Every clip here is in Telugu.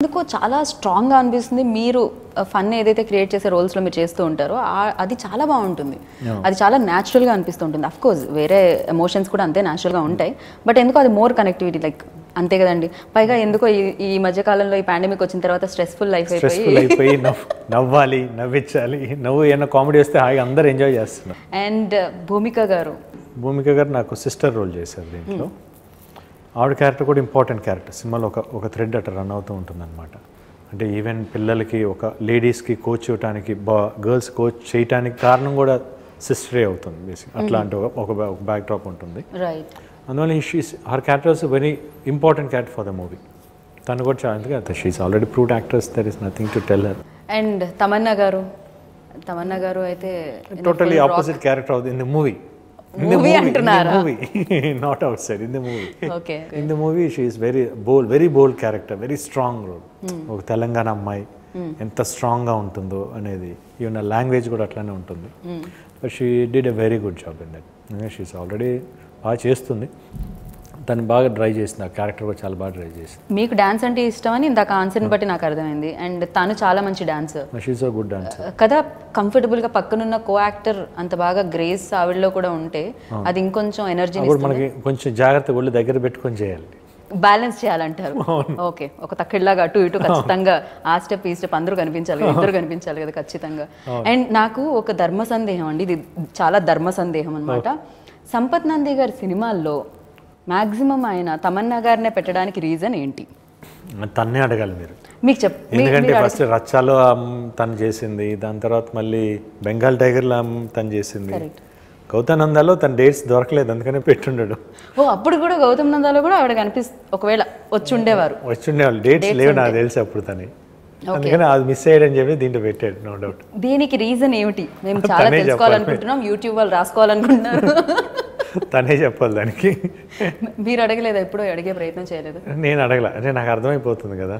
అందుకో చాలా స్ట్రాంగ్ గా అనిపిస్తుంది మీరు ఫన్ ఏదైతే క్రియేట్ చేసే రోల్స్ లో మీరు చేస్తూ ఉంటారో అది చాలా బాగుంటుంది అది చాలా నేచురల్ గా అనిపిస్తూ ఉంటుంది ఆఫ్ కోర్స్ వేరే ఎమోషన్స్ కూడా అంతే నేచురల్ గా ఉంటాయి బట్ ఎందుకు అది మోర్ కనెక్టివిటీ లైక్ అంతే కదండి పైగా ఎందుకో ఈ మధ్య కాలంలో ఈ పాండమిక్ వచ్చిన తర్వాత స్ట్రెస్ఫుల్ లైఫ్ అయిపోయి నవ్వాలి నవ్వించాలి నవ్వు ఏమైనా కామెడీ వస్తే హాయిగా అందరూ ఎంజాయ్ చేస్తున్నారు అండ్ భూమిక గారు నాకు సిస్టర్ రోల్ చేశారు దీంట్లో ఆవిడ క్యారెక్టర్ కూడా ఇంపార్టెంట్ క్యారెక్టర్ సినిమాలో ఒక థ్రెడ్ అట్లా రన్ అవుతూ ఉంటుందన్నమాట అంటే ఈవెన్ పిల్లలకి ఒక లేడీస్కి కోచ్ చేయడానికి గర్ల్స్ కోచ్ చేయడానికి కారణం కూడా సిస్టరే అవుతుంది బేసిక్ అట్లాంటి ఒక బ్యాక్ డ్రాప్ ఉంటుంది అందువల్ల her character is very important character for the movie తను కూడా చాలా she is already proved actress there is nothing to tell her and Tamannaah గారు అయితే టోటలీ ఆపోజిట్ క్యారెక్టర్ అవుతుంది in the movie not outside in the movie okay in the movie she is very bold character very strong role oka telangana ammai enta strong ga untundo anedi even her language kuda atlane untundi but she did a very good job in that she is already ba chestundi తను బాగా డ్రైవ్ చేసిన క్యారెక్టర్ కూడా చాలా బాగా డ్రైవ్ చేసింది మీకు డాన్స్ అంటే ఇష్టం అని ఇందాక ఆన్సర్ని బట్టి నాకు అర్థమైంది అండ్ తను చాలా మంచి dancer she's a good dancer కదా కంఫర్టబుల్గా పక్కనున్న కో యాక్టర్ అంత బాగా గ్రేస్ ఆవిడలో కూడా ఉంటే అది ఇంకొంచెం ఎనర్జీని ఇస్తుంది మనకి కొంచెం జాగ్రత్తగా ఒళ్ళు దగ్గర పెట్టుకొని చేయాలి బ్యాలెన్స్ చేయాలంటారు ఓకే ఒక తక్కిడిలాగా అటు ఇటు ఖచ్చితంగా ఆ స్టెప్ ఈ స్టెప్ అందరూ కనిపించాలి ఇద్దరు కనిపించాలి కదా ఖచ్చితంగా అండ్ నాకు ఒక ధర్మ సందేహం అండి ఇది చాలా ధర్మ సందేహం అనమాట సంపత్ నంది గారి సినిమాల్లో మాక్సిమం ఆయన తమన్నా గారినే పెట్టడానికి రీజన్ ఏంటి తన్నే అడగాలి మీరు మీకు చెప్పండి ఎందుకంటే ఫస్ట్ రచ్చాలో తను చేసింది దాని తర్వాత మళ్ళీ బెంగాల్ టైగర్లో తను చేసింది గౌతమానందాలో తన డేట్స్ దొరకలేదు అందుకనే పెట్టుండడు ఓ అప్పుడు కూడా గౌతమానందాలో కూడా ఆవిడ కనిపిస్తుంది ఒకవేళ వచ్చి ఉండేవాళ్ళు డేట్స్ లేవు నాకు తెలిసి అప్పుడు తను అందుకని అది మిస్ అయ్యాడని చెప్పి దీంట్లో పెట్టాడు నో డౌట్ దీనికి రీజన్ ఏమిటి మేము చాలా తెలుసుకోవాలనుకుంటున్నాం యూట్యూబ్ వాళ్ళు రాసుకోవాలనుకుంటున్నారు తనే చెప్పాలి దానికి మీరు అడగలేదు ఎప్పుడో అడిగే ప్రయత్నం చేయలేదు నేను అడగలా అంటే నాకు అర్థమైపోతుంది కదా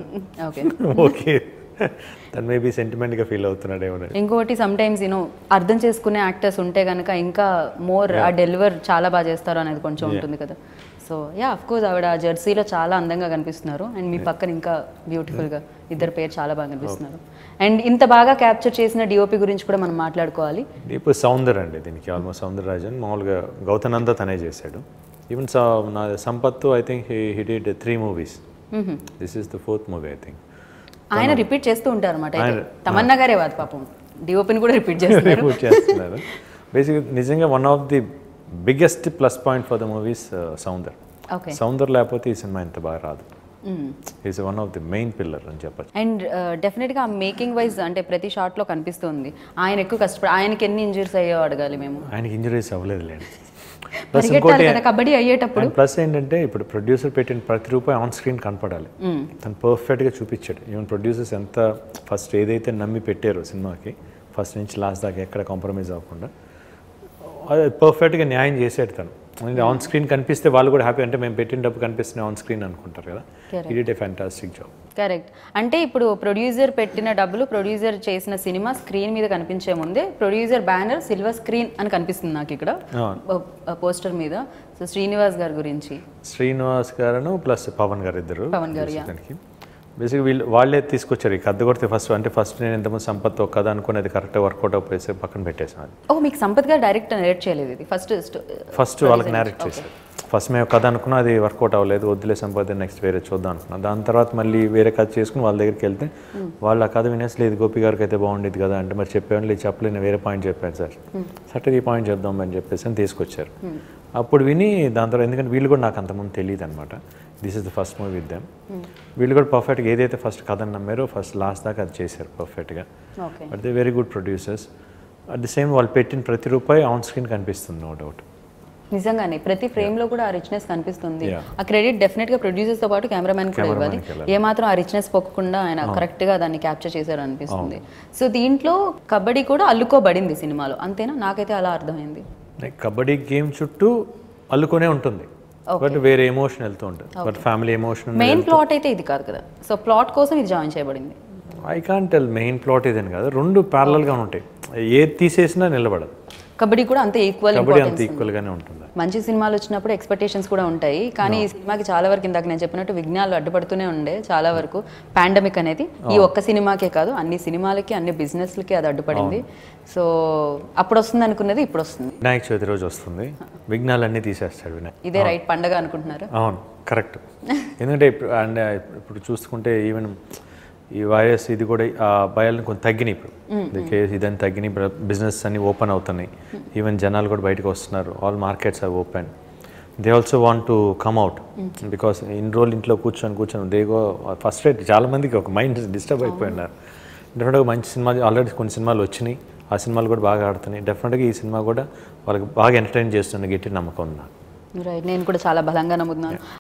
ఓకే తను మేబీ సెంటిమెంట్గా ఫీల్ అవుతున్నాడు ఏమన్నా ఇంకోటి సమ్టైమ్స్ యూనో అర్థం చేసుకునే యాక్టర్స్ ఉంటే కనుక ఇంకా మోర్ ఆ డెలివర్ చాలా బాగా చేస్తారు అనేది కొంచెం ఉంటుంది కదా సో యా అఫ్కోర్స్ ఆవిడ ఆ జెర్సీలో చాలా అందంగా కనిపిస్తున్నారు అండ్ మీ పక్కన ఇంకా బ్యూటిఫుల్గా ఇద్దరు పేరు చాలా బాగా కనిపిస్తున్నారు అండ్ ఇంత బాగా క్యాప్చర్ చేసిన డిఓపి గురించి కూడా మనం మాట్లాడుకోవాలి ఇప్పుడు సౌందర్ అండి దీనికి ఆల్మోస్ట్ సౌందర్ రాజన్ మామూలుగా గౌతనంద తనే చేశాడు even సంపత్తు I think he did 3 movies this is the 4th movie I think ఆయన రిపీట్ చేస్తూ ఉంటారు అన్నమాట తమన్నా గారే వాదు పాపం డిఓపిని కూడా రిపీట్ చేస్తున్నారు బేసిక్గా నిజంగా one of the biggest plus point for the movies Soundar Soundar లేకపోతే ఈ సినిమా ఇంత బాగా రాదు is one of the main pillar అని చెప్పచ్చు అండ్ డెఫినెట్గా మేకింగ్ వైజ్ అంటే ప్రతి షాట్లో కనిపిస్తుంది ఆయన ఎక్కువ కష్టపడి ఆయనకి ఎన్ని ఇంజరీస్ అయ్యో అడగాలి మేము ఆయనకి ఇంజరీస్ అవ్వలేదు లేండి కబడ్డీ అయ్యేటప్పుడు ప్లస్ ఏంటంటే ఇప్పుడు ప్రొడ్యూసర్ పెట్టిన ప్రతి రూపాయి ఆన్ స్క్రీన్ కనపడాలి తను పర్ఫెక్ట్గా చూపించాడు ఈవెన్ ప్రొడ్యూసర్స్ ఎంత ఫస్ట్ ఏదైతే నమ్మి పెట్టారో సినిమాకి ఫస్ట్ నుంచి లాస్ట్ దాకా ఎక్కడ కాంప్రమైజ్ అవ్వకుండా అది పర్ఫెక్ట్గా న్యాయం చేసేది తను ఆన్ స్క్రీన్ కనిపిస్తే వాళ్ళు కూడా హ్యాపీ అంటే మేము పెట్టిన డబ్బు కనిపిస్తున్నాయి ఆన్ స్క్రీన్ అనుకుంటారు కదా it is a fantastic job correct అంటే ఇప్పుడు ప్రొడ్యూసర్ పెట్టిన డబ్బులు ప్రొడ్యూసర్ చేసిన సినిమా స్క్రీన్ మీద కనిపించే ముందే ప్రొడ్యూసర్ బ్యానర్ సిల్వర్ స్క్రీన్ అని కనిపిస్తుంది నాకు ఇక్కడ పోస్టర్ మీద సో శ్రీనివాస్ గారు ప్లస్ పవన్ గారు బేసిక్ వాళ్ళే తీసుకొచ్చారు ఈ కథ కొడితే ఫస్ట్ అంటే ఫస్ట్ నేను ఎంతమంది సంపత్ కథ అనుకునేది కరెక్ట్ వర్కౌట్ అయిపోయి పక్కన పెట్టేసాను ఓ మీకు సంపత్ గారు డైరెక్ట్ నేరేట్ చేయలేదు ఇది ఫస్ట్ వాళ్ళకి నేరేట్ చేశారు ఫస్ట్ మేము కథ అనుకున్నా అది వర్కౌట్ అవ్వలేదు వద్దులే సంపద నెక్స్ట్ వేరే చూద్దాం అనుకున్నాను దాని తర్వాత మళ్ళీ వేరే కథ చేసుకుని వాళ్ళ దగ్గరికి వెళ్తే వాళ్ళు ఆ కథ వినేసలేదు గోపి గారికి అయితే బాగుండేది కదా అంటే మరి చెప్పేవాళ్ళు చెప్పలేను వేరే పాయింట్ చెప్పాను సార్ ఈ పాయింట్ చెప్దాం అని చెప్పేసి అని తీసుకొచ్చారు అప్పుడు విని దాని తర్వాత ఎందుకంటే వీళ్ళు కూడా నాకు అంతమంది తెలియదు అనమాట this is the 1st movie with them వీళ్ళు కూడా పర్ఫెక్ట్గా ఏదైతే ఫస్ట్ కథను నమ్మారో ఫస్ట్ లాస్ట్ దాకా అది చేశారు పర్ఫెక్ట్గా but they very good producers at the same వాళ్ళు పెట్టిన ప్రతి రూపాయి ఆన్ స్క్రీన్ కనిపిస్తుంది నో డౌట్ నిజంగానే ప్రతి ఫ్రేమ్ లో కూడా ఆ రిచ్నెస్ కనిపిస్తుంది ఆ క్రెడిట్ డెఫినెట్ గా ప్రొడ్యూసర్స్ తో పాటు కెమెరామెన్ కూడా ఇవ్వాలి ఏమాత్రం ఆ రిచ్నెస్ పోకుండా ఆయన కరెక్ట్ గా దాన్ని క్యాప్చర్ చేశారు అనిపిస్తుంది సో దీంట్లో కబడ్డీ కూడా అల్లుకోబడింది సినిమాలో అంతేనా నాకైతే అలా అర్థమైంది కబడ్డీ గేమ్ చుట్టూ అల్లుకునే ఉంటుంది బట్ వేరే ఎమోషన్ వెళ్తూ ఉంటుంది but family emotion main plot అయితే ఇది కాదు కదా సో ప్లాట్ కోసం ఇది జాయిన్ చేయబడింది I can't tell main plot ఇదని కాదు రెండు ప్యారలల్ గా ఉంటాయి ఏది తీసేసినా నిలబడదు కబడ్డీ కూడా అంత ఈక్వల్ గానే ఉంటుంది మంచి సినిమాలు వచ్చినప్పుడు ఎక్స్పెక్టేషన్స్ కూడా ఉంటాయి కానీ ఈ సినిమాకి చాలా వరకు ఇందాక నేను చెప్పినట్టు విఘ్నాలు అడ్డుపడుతూనే ఉండే చాలా వరకు పాండమిక్ అనేది ఈ ఒక్క సినిమాకే కాదు అన్ని సినిమాలకి అన్ని బిజినెస్లకి అది అడ్డుపడింది సో అప్పుడు వస్తుంది అనుకున్నది ఇప్పుడు వస్తుంది వినాయక చవితి రోజు వస్తుంది విఘ్నాలన్నీ తీసేస్తాడు వినాయక్ ఇదే రైట్ పండగ అనుకుంటున్నారు అవును కరెక్ట్ ఎందుకంటే ఇప్పుడు చూసుకుంటే ఈవెన్ ఈ వైరస్ ఇది కూడా ఆ భయాలను కొంచెం తగ్గినాయి ఇప్పుడు కేసు ఇదని తగ్గినాయి బిజినెస్ అన్ని ఓపెన్ అవుతున్నాయి ఈవెన్ జనాలు కూడా బయటకు వస్తున్నారు all markets are open they also want to come out because ఇన్ని రోజులు ఇంట్లో కూర్చొని దేగో ఫస్ట్ రేట్ చాలామందికి ఒక మైండ్ డిస్టర్బ్ అయిపోయినారు డెఫినెట్గా మంచి సినిమాలు ఆల్రెడీ కొన్ని సినిమాలు వచ్చినాయి ఆ సినిమాలు కూడా బాగా ఆడుతున్నాయి డెఫినెట్గా ఈ సినిమా కూడా వాళ్ళకి బాగా ఎంటర్టైన్ చేస్తుంది గట్టి నమ్మకం ఉన్నారు రైట్ నేను కూడా చాలా బలంగా నమ్ముతున్నాను